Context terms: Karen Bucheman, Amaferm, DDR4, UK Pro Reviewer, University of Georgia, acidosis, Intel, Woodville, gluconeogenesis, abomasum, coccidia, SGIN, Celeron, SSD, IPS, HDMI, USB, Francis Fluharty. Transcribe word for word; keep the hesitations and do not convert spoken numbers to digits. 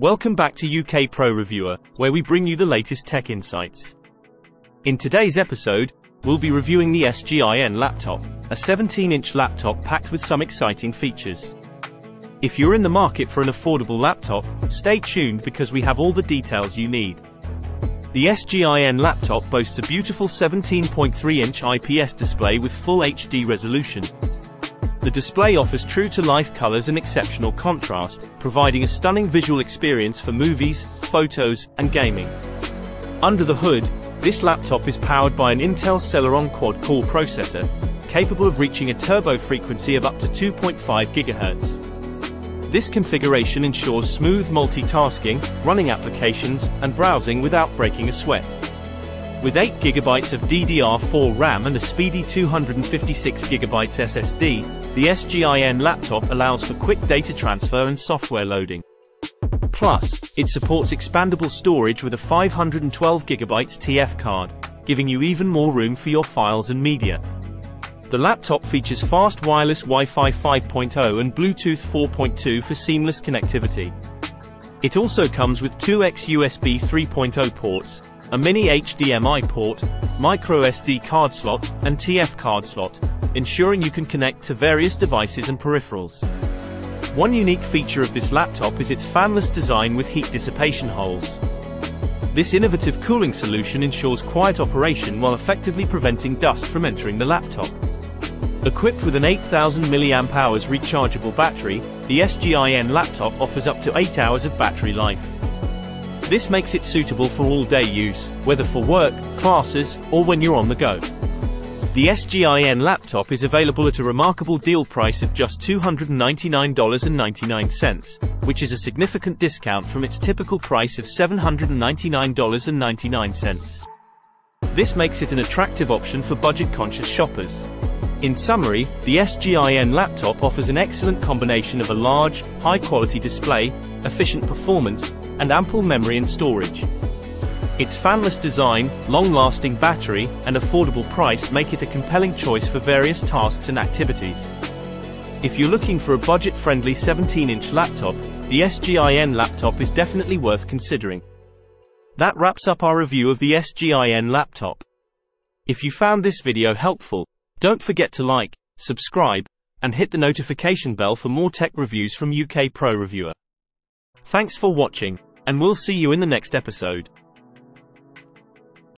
Welcome back to U K Pro Reviewer, where we bring you the latest tech insights. In today's episode, we'll be reviewing the S G I N laptop, a seventeen inch laptop packed with some exciting features. If you're in the market for an affordable laptop, stay tuned because we have all the details you need. The S G I N laptop boasts a beautiful seventeen point three inch I P S display with full H D resolution. The display offers true-to-life colors and exceptional contrast, providing a stunning visual experience for movies, photos, and gaming. Under the hood, this laptop is powered by an Intel Celeron quad-core processor, capable of reaching a turbo frequency of up to two point five gigahertz. This configuration ensures smooth multitasking, running applications, and browsing without breaking a sweat. With eight gigabytes of D D R four RAM and a speedy two hundred fifty-six gigabyte S S D, the S G I N laptop allows for quick data transfer and software loading. Plus, it supports expandable storage with a five hundred twelve gigabyte T F card, giving you even more room for your files and media. The laptop features fast wireless Wi-Fi five point oh and Bluetooth four point two for seamless connectivity. It also comes with two X U S B three point oh ports, a mini H D M I port, micro S D card slot, and T F card slot, ensuring you can connect to various devices and peripherals. One unique feature of this laptop is its fanless design with heat dissipation holes. This innovative cooling solution ensures quiet operation while effectively preventing dust from entering the laptop. Equipped with an eight thousand milliamp hour rechargeable battery, the S G I N laptop offers up to eight hours of battery life. This makes it suitable for all-day use, whether for work, classes, or when you're on the go. The S G I N laptop is available at a remarkable deal price of just two hundred ninety-nine dollars and ninety-nine cents, which is a significant discount from its typical price of seven hundred ninety-nine dollars and ninety-nine cents. This makes it an attractive option for budget-conscious shoppers. In summary, the S G I N laptop offers an excellent combination of a large, high-quality display, efficient performance, and ample memory and storage. Its fanless design, long-lasting battery, and affordable price make it a compelling choice for various tasks and activities. If you're looking for a budget-friendly seventeen inch laptop, the S G I N laptop is definitely worth considering. That wraps up our review of the S G I N laptop. If you found this video helpful, don't forget to like, subscribe, and hit the notification bell for more tech reviews from U K Pro Reviewer. Thanks for watching, and we'll see you in the next episode.